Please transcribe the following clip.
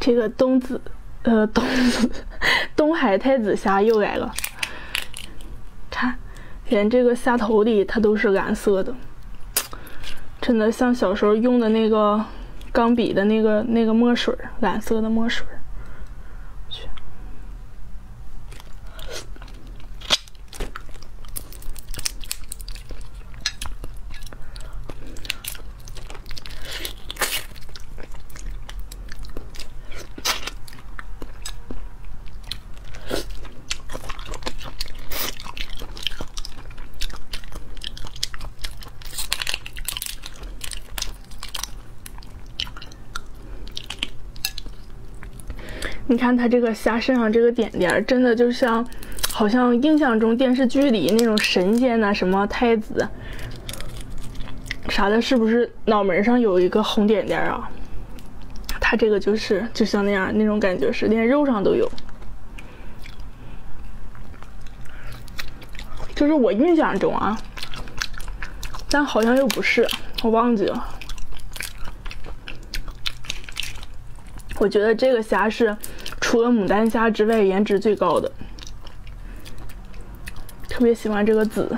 这个东海太子虾又来了，看，连这个虾头里它都是蓝色的，真的像小时候用的那个钢笔的那个墨水，蓝色的墨水。 你看它这个虾身上这个点点，真的就像，好像印象中电视剧里那种神仙呐、什么太子啥的，是不是脑门上有一个红点点啊？它这个就像那样那种感觉是，连肉上都有。就是我印象中啊，但好像又不是，我忘记了。 我觉得这个虾是除了牡丹虾之外颜值最高的，特别喜欢这个紫。